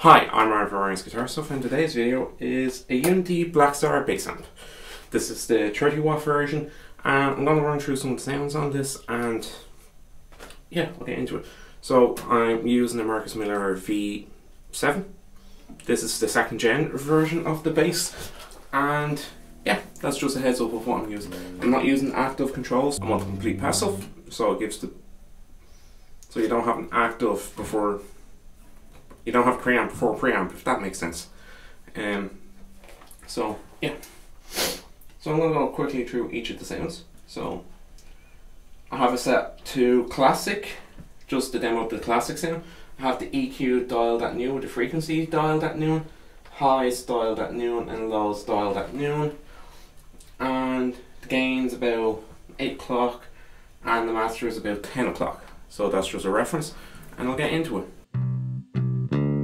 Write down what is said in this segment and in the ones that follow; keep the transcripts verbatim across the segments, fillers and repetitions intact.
Hi, I'm Ryan from Ryan's Guitar Stuff, and today's video is a Unity Blackstar Bass Amp. This is the thirty watt version, and I'm going to run through some sounds on this, and yeah, we'll get into it. So I'm using the Marcus Miller V seven. This is the second gen version of the bass, and yeah, that's just a heads up of what I'm using. I'm not using active controls, I want the complete passive, so it gives the... so you don't have an active before... you don't have preamp before preamp, if that makes sense. Um, so, yeah. So I'm going to go quickly through each of the sounds. So, I have it set to classic, just to demo the classic sound. I have the E Q dialed at noon, the frequency dialed at noon, highs dialed at noon, and lows dialed at noon. And the gain's about eight o'clock, and the master is about ten o'clock. So that's just a reference, and I'll get into it.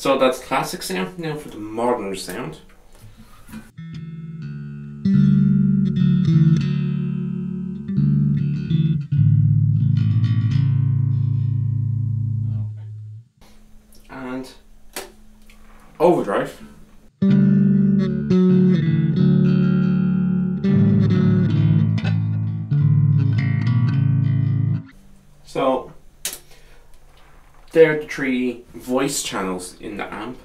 So that's classic sound. Now for the modern sound. Okay. And overdrive. So they're the three voice channels in the amp.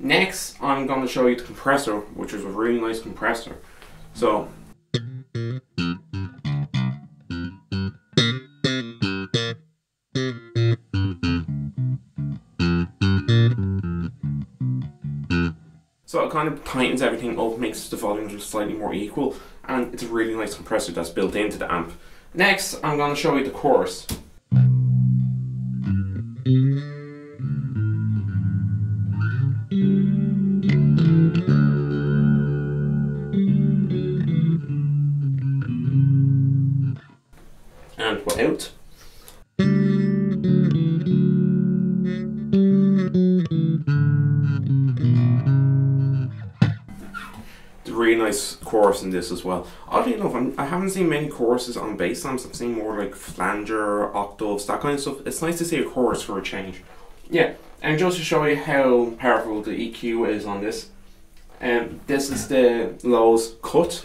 Next, I'm going to show you the compressor, which is a really nice compressor. So, so it kind of tightens everything up, makes the volume just slightly more equal, and it's a really nice compressor that's built into the amp. Next, I'm going to show you the chorus. And we're out. It's a really nice chorus in this as well. Oddly enough, I'm, I haven't seen many choruses on bass amps. I've seen more like flanger, octaves, that kind of stuff. It's nice to see a chorus for a change. Yeah, and just to show you how powerful the E Q is on this, um, this is the lows cut.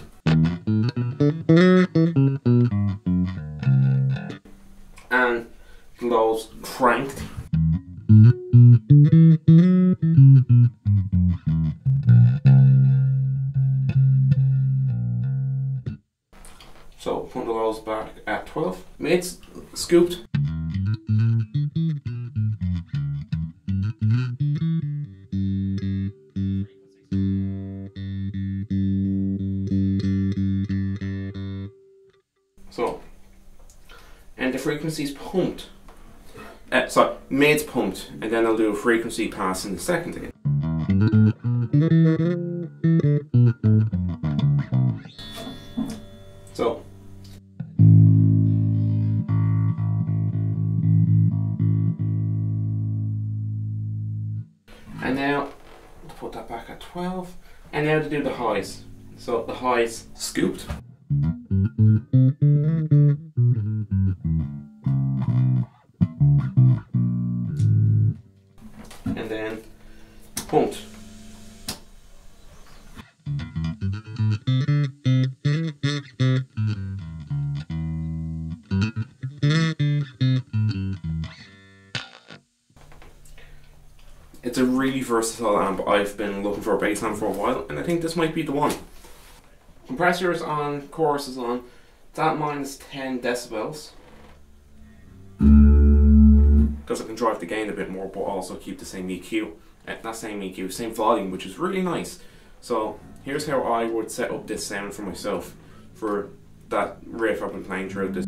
And the lows cranked. So put the lows back at twelve. Mids scooped. So, and the frequency's pumped. Uh, sorry, mid's pumped, and then I'll do a frequency pass in a second again. So, and now put that back at twelve, and now to do the highs. So the highs scooped. And then pumped. It's a really versatile amp. I've been looking for a bass amp for a while, and I think this might be the one. Compressor is on, chorus is on. It's at minus ten decibels. Because I can drive the gain a bit more, but also keep the same E Q, that same E Q, same volume, which is really nice. So here's how I would set up this sound for myself, for that riff I've been playing throughout this.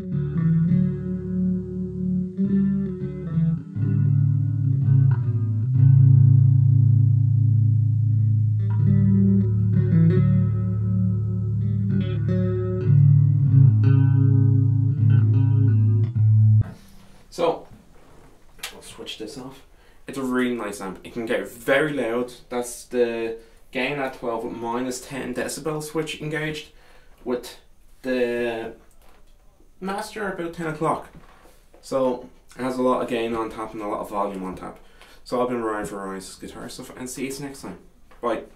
switch this off. It's a really nice amp. It can go very loud. That's the gain at twelve at minus ten decibel switch engaged, with the master about ten o'clock. So it has a lot of gain on tap and a lot of volume on tap. So I've been Ryan for Ryan's Guitar Stuff, and see you next time. Bye.